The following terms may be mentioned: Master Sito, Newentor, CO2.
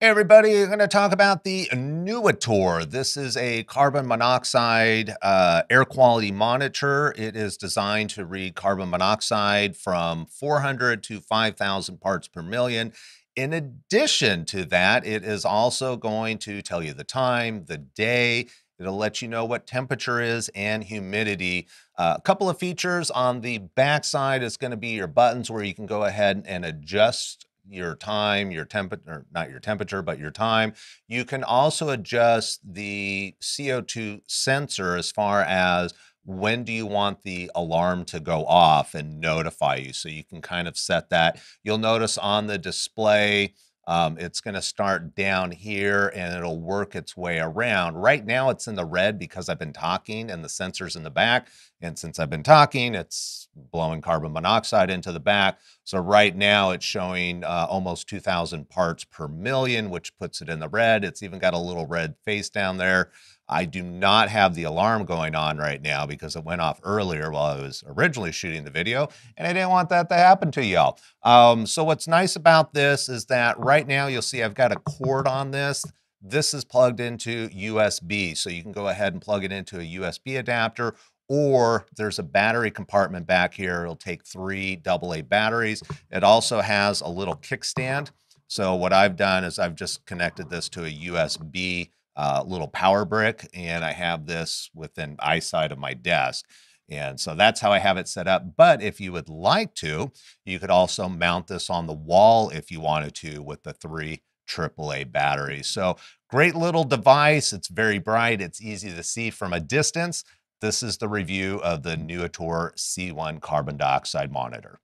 Hey everybody, we're going to talk about the Newentor. This is a carbon monoxide air quality monitor. It is designed to read carbon monoxide from 400 to 5,000 parts per million. In addition to that, it is also going to tell you the time, the day. It'll let you know what temperature is and humidity. A couple of features on the backside is going to be your buttons where you can go ahead and adjust your time, your temperature, not your temperature, but your time. You can also adjust the CO2 sensor as far as when do you want the alarm to go off and notify you. So you can kind of set that. You'll notice on the display, it's going to start down here and it'll work its way around. Right now it's in the red because I've been talking and the sensor's in the back. And since I've been talking, it's blowing carbon monoxide into the back. So right now it's showing almost 2,000 parts per million, which puts it in the red. It's even got a little red face down there. I do not have the alarm going on right now because it went off earlier while I was originally shooting the video, and I didn't want that to happen to y'all. So what's nice about this is that right now you'll see I've got a cord on this. This is plugged into USB, so you can go ahead and plug it into a USB adapter, or there's a battery compartment back here. It'll take 3 AA batteries. It also has a little kickstand. So what I've done is I've just connected this to a USB little power brick, and I have this within eyesight of my desk. And so that's how I have it set up. But if you would like to, you could also mount this on the wall if you wanted to with the 3 AAA batteries. So great little device. It's very bright. It's easy to see from a distance. This is the review of the Newentor C1 carbon dioxide monitor.